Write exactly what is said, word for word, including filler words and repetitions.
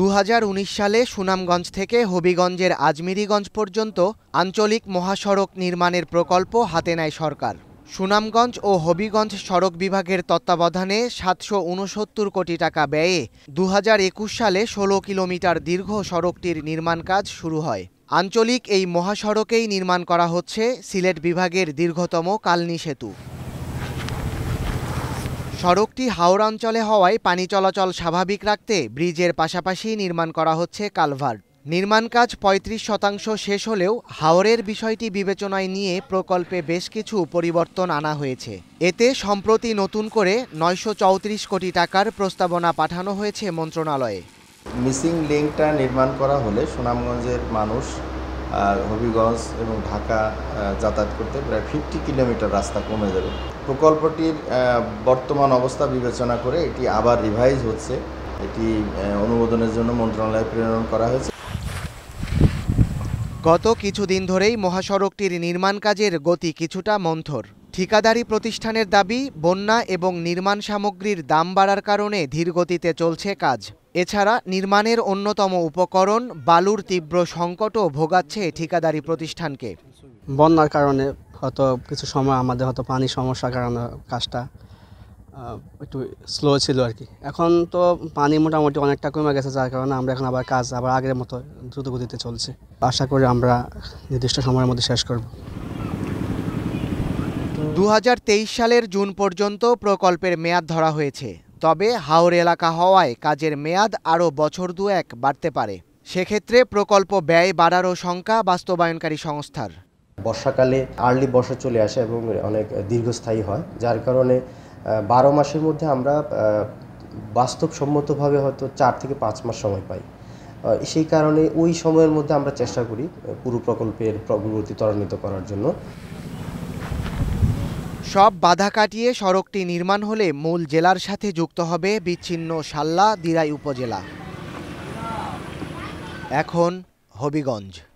दो हज़ार उन्नीस সালে সুনামগঞ্জ থেকে হবিগঞ্জের আজমিরিগঞ্জ পর্যন্ত আঞ্চলিক মহাসড়ক নির্মাণের প্রকল্প হাতে নেয় সরকার। সুনামগঞ্জ ও হবিগঞ্জ সড়ক বিভাগের তত্ত্বাবধানে সাতশো ঊনসত্তর কোটি টাকা ব্যয়ে দুই হাজার একুশ সালে ষোলো কিলোমিটার দীর্ঘ সড়কটির নির্মাণ কাজ শুরু হয়। আঞ্চলিক এই মহাসড়কেই নির্মাণ করা হচ্ছে সিলেট বিভাগের দীর্ঘতম কালনী সেতু। সড়কটি হাওর অঞ্চলে হওয়ায় পানি চলাচল স্বাভাবিক রাখতে ব্রিজের পাশাপাশি নির্মাণ করা হচ্ছে কালভার্ট। নির্মাণ কাজ পঁয়ত্রিশ শতাংশ শেষ হলেও হাওরের বিষয়টি বিবেচনায় নিয়ে প্রকল্পে বেশ কিছু পরিবর্তন আনা হয়েছে। এতে সম্প্রতি নতুন করে নয়শো চৌত্রিশ কোটি টাকার প্রস্তাবনা পাঠানো হয়েছে মন্ত্রণালয়ে। মিসিং লিঙ্কটা নির্মাণ করা হলে সুনামগঞ্জের মানুষ হবিগঞ্জ এবং ঢাকা যাতায়াত করতে প্রায় ফিফটি কিলোমিটার রাস্তা কমে যাবে। প্রকল্পটির বর্তমান অবস্থা বিবেচনা করে এটি আবার রিভাইজ হচ্ছে, এটি অনুমোদনের জন্য মন্ত্রণালয়ে প্রেরণ করা হয়েছে। গত কিছুদিন ধরেই মহাসড়কটির নির্মাণ কাজের গতি কিছুটা মন্থর। ঠিকাদারি প্রতিষ্ঠানের দাবি, বন্যা এবং নির্মাণ সামগ্রীর দাম বাড়ার কারণে ধীরগতিতে চলছে কাজ। এছাড়া নির্মাণের অন্যতম উপকরণ বালুর তীব্র সংকটও ভোগাচ্ছে ঠিকাদারি প্রতিষ্ঠানকে। বন্যার কারণে হয়তো কিছু সময় আমাদের হয়তো পানি সমস্যার কারণে কাজটা একটু স্লো ছিল আর কি। এখন তো পানি মোটামুটি অনেকটা কমে গেছে, যার কারণে আমরা এখন আবার কাজ আবার আগের মতো দ্রুত গতিতে চলছে। আশা করি আমরা নির্দিষ্ট সময়ের মধ্যে শেষ করব। দুই হাজার তেইশ সালের জুন পর্যন্ত প্রকল্পের মেয়াদ ধরা হয়েছে। তবে হাওর এলাকা হওয়ায় কাজের মেয়াদ আরও বছর দুয়েক বাড়তে পারে। সেক্ষেত্রে প্রকল্প ব্যয় বাড়ারও শঙ্কা বাস্তবায়নকারী সংস্থার। বর্ষাকালে আর্লি বর্ষা চলে আসে এবং অনেক দীর্ঘস্থায়ী হয়, যার কারণে বারো মাসের মধ্যে আমরা বাস্তবসম্মতভাবে হয়তো চার থেকে পাঁচ মাস সময় পাই। সেই কারণে ওই সময়ের মধ্যে আমরা চেষ্টা করি পুরো প্রকল্পের প্রগতি ত্বরান্বিত করার জন্য। সব বাধা কাটিয়ে সড়কটি নির্মাণ হলে মূল জেলার সাথে যুক্ত হবে বিচ্ছিন্ন শাল্লা দিরাই উপজেলা। এখন হবিগঞ্জ।